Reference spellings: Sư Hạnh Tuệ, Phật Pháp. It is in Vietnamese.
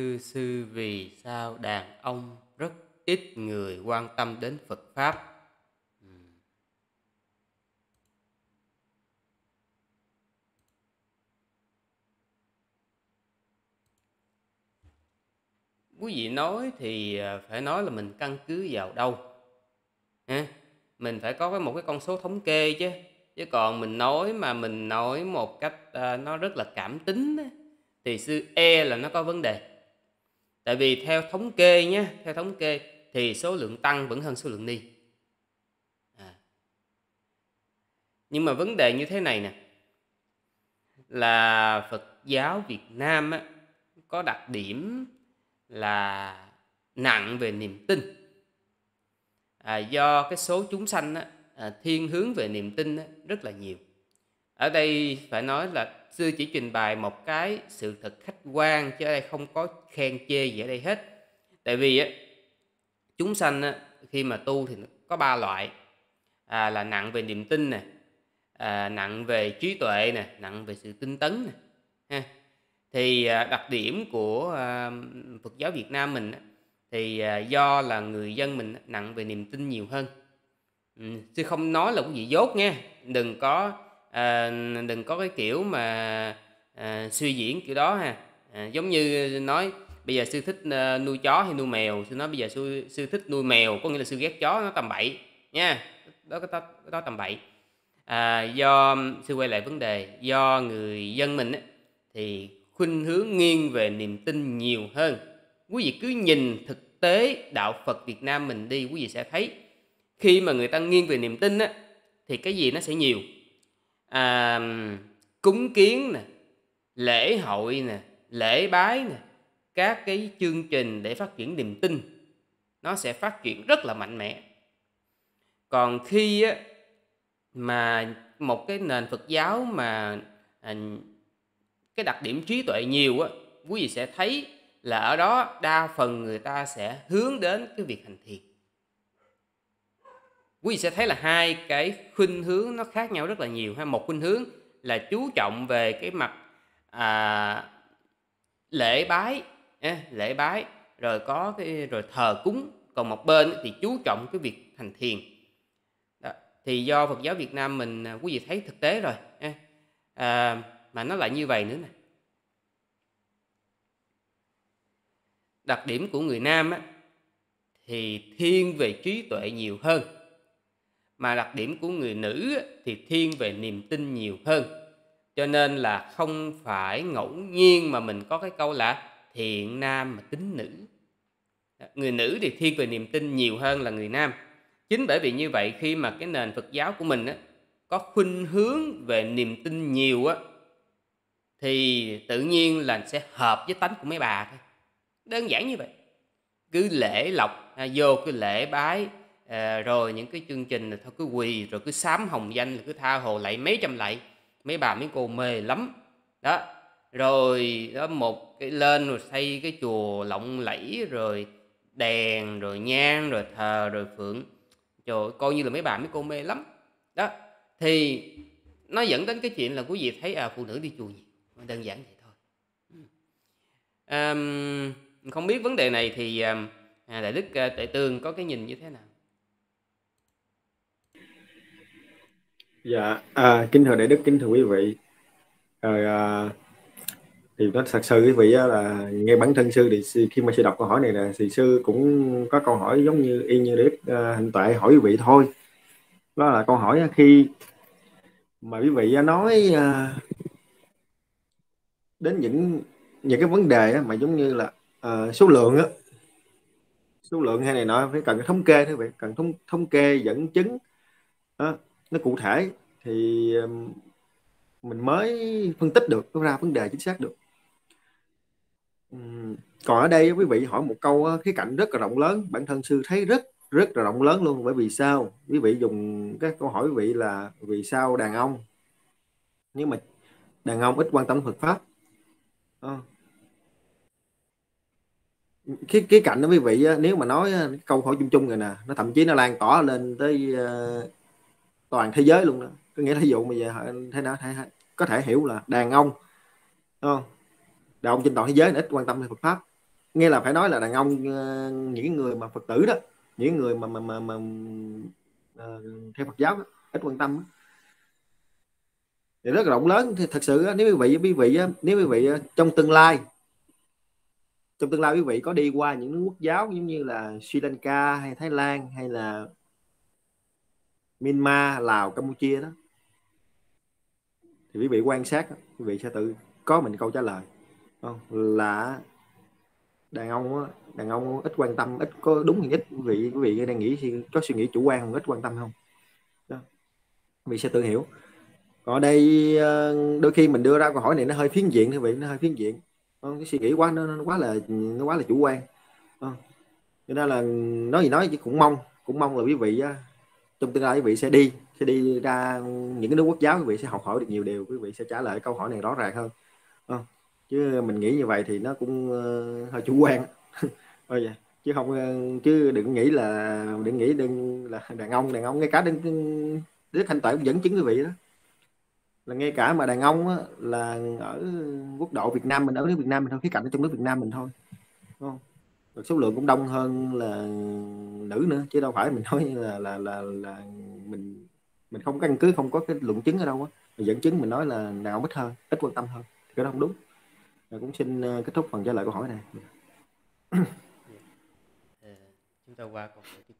thưa sư, vì sao đàn ông rất ít người quan tâm đến Phật Pháp? Quý vị nói thì phải nói là mình căn cứ vào đâu ha? Mình phải có một cái con số thống kê chứ. Chứ còn mình nói mà mình nói một cách nó rất là cảm tính đó, thì sư e là nó có vấn đề. Tại vì theo thống kê nhé, theo thống kê thì số lượng tăng vẫn hơn số lượng ni. Nhưng mà vấn đề như thế này nè, là Phật giáo Việt Nam á, có đặc điểm là nặng về niềm tin. Do cái số chúng sanh á, thiên hướng về niềm tin á, rất là nhiều. Ở đây phải nói là sư chỉ trình bày một cái sự thật khách quan, chứ ở đây không có khen chê gì ở đây hết. Tại vì á, chúng sanh á, khi mà tu thì có ba loại, là nặng về niềm tin nè, nặng về trí tuệ nè, nặng về sự tinh tấn nè. Ha. Thì đặc điểm của Phật giáo Việt Nam mình thì do là người dân mình nặng về niềm tin nhiều hơn. Chứ không nói là cái gì dốt nha, đừng có cái kiểu mà suy diễn kiểu đó ha. Giống như nói bây giờ sư thích nuôi chó hay nuôi mèo, sư nói bây giờ sư thích nuôi mèo, có nghĩa là sư ghét chó, nó tầm bậy nha, đó tầm bậy. Do sư quay lại vấn đề, do người dân mình thì khuynh hướng nghiêng về niềm tin nhiều hơn. Quý vị cứ nhìn thực tế đạo Phật Việt Nam mình đi, quý vị sẽ thấy khi mà người ta nghiêng về niềm tin á, thì cái gì nó sẽ nhiều. Cúng kiến nè, lễ hội nè, lễ bái nè, các cái chương trình để phát triển niềm tin nó sẽ phát triển rất là mạnh mẽ. Còn khi á, mà một cái nền Phật giáo mà cái đặc điểm trí tuệ nhiều á, quý vị sẽ thấy là ở đó đa phần người ta sẽ hướng đến cái việc hành thiền. Quý vị sẽ thấy là hai cái khuynh hướng nó khác nhau rất là nhiều ha. Một khuynh hướng là chú trọng về cái mặt lễ bái, lễ bái rồi có cái rồi thờ cúng, còn một bên thì chú trọng cái việc hành thiền. Đó. Thì do Phật giáo Việt Nam mình, quý vị thấy thực tế rồi ha. Mà nó lại như vậy nữa nè. Đặc điểm của người nam á, thì thiên về trí tuệ nhiều hơn. Mà đặc điểm của người nữ á, thì thiên về niềm tin nhiều hơn. Cho nên là không phải ngẫu nhiên mà mình có cái câu là thiện nam mà tín nữ. Người nữ thì thiên về niềm tin nhiều hơn là người nam. Chính bởi vì như vậy, khi mà cái nền Phật giáo của mình á, có khuynh hướng về niềm tin nhiều á, thì tự nhiên là sẽ hợp với tánh của mấy bà thôi. Đơn giản như vậy. Cứ lễ lọc vô, cứ lễ bái, rồi những cái chương trình là thôi cứ quỳ, rồi cứ sám hồng danh, cứ tha hồ lạy mấy trăm lạy. Mấy bà mấy cô mê lắm. Đó. Rồi đó, một cái lên rồi xây cái chùa lộng lẫy, rồi đèn, rồi nhang, rồi thờ, rồi phượng. Trời ơi, coi như là mấy bà mấy cô mê lắm. Đó. Thì nó dẫn đến cái chuyện là quý vị thấy phụ nữ đi chùa gì. Đơn giản vậy thôi. Không biết vấn đề này thì Đại Đức Tệ Tường có cái nhìn như thế nào? Dạ, kính thưa Đại Đức, kính thưa quý vị. Thì nói thật sự quý vị là nghe bản thân sư thì khi mà sư đọc câu hỏi này là thì sư cũng có câu hỏi giống như y như Đại Đức Hạnh Tuệ hỏi quý vị thôi. Đó là câu hỏi khi mà quý vị nói đến những cái vấn đề đó, mà giống như là số lượng đó, số lượng hay này nọ phải cần thống kê thôi, vậy cần thống kê dẫn chứng đó, nó cụ thể thì mình mới phân tích được, nó ra vấn đề chính xác được. Còn ở đây quý vị hỏi một câu khía cạnh rất là rộng lớn, bản thân sư thấy rất là rộng lớn luôn. Bởi vì sao quý vị dùng các câu hỏi quý vị là vì sao đàn ông, nhưng mà đàn ông ít quan tâm Phật Pháp. Cái cạnh đó quý vị, nếu mà nói câu hỏi chung chung rồi nè, nó thậm chí nó lan tỏa lên tới toàn thế giới luôn đó. Có nghĩa là ví dụ bây giờ thế nào có thể hiểu là đàn ông, đàn ông trên toàn thế giới ít quan tâm Phật Pháp, Nghe là phải nói là đàn ông, những người mà Phật tử đó, những người mà theo Phật giáo đó, ít quan tâm đó. Thì rất là rộng lớn. Thì thật sự nếu quý vị trong tương lai quý vị có đi qua những nước quốc giáo giống như là Sri Lanka hay Thái Lan hay là Myanmar, Lào, Campuchia đó, thì quý vị quan sát, quý vị sẽ tự có mình câu trả lời không? Là đàn ông ít quan tâm, ít có đúng hay ít. Quý vị đang nghĩ, có suy nghĩ chủ quan không, ít quan tâm không đó. Quý vị sẽ tự hiểu. Còn ở đây đôi khi mình đưa ra câu hỏi này nó hơi phiến diện, quý vị, nó hơi phiến diện. Cái suy nghĩ quá nó quá là chủ quan. Cho nên là nói gì nói chứ cũng mong là quý vị trong tương lai quý vị sẽ đi ra những cái nước quốc giáo, quý vị sẽ học hỏi được nhiều điều, quý vị sẽ trả lời câu hỏi này rõ ràng hơn. Chứ mình nghĩ như vậy thì nó cũng hơi chủ quan. Chứ không, chứ đừng nghĩ là đàn ông ngay cả Đức Hạnh Tuệ cũng dẫn chứng quý vị đó. Là ngay cả mà đàn ông á, là ở quốc độ Việt Nam mình, ở nước Việt Nam mình thôi, khía cạnh ở trong nước Việt Nam mình thôi, đúng không? Được số lượng cũng đông hơn là nữ nữa, chứ đâu phải mình nói là mình không có căn cứ, không có cái luận chứng ở đâu á, mình dẫn chứng mình nói là đàn ông ít hơn, ít quan tâm hơn, thì cái đó không đúng. Rồi cũng xin kết thúc phần trả lời câu hỏi này. Chúng ta qua câu hỏi tiếp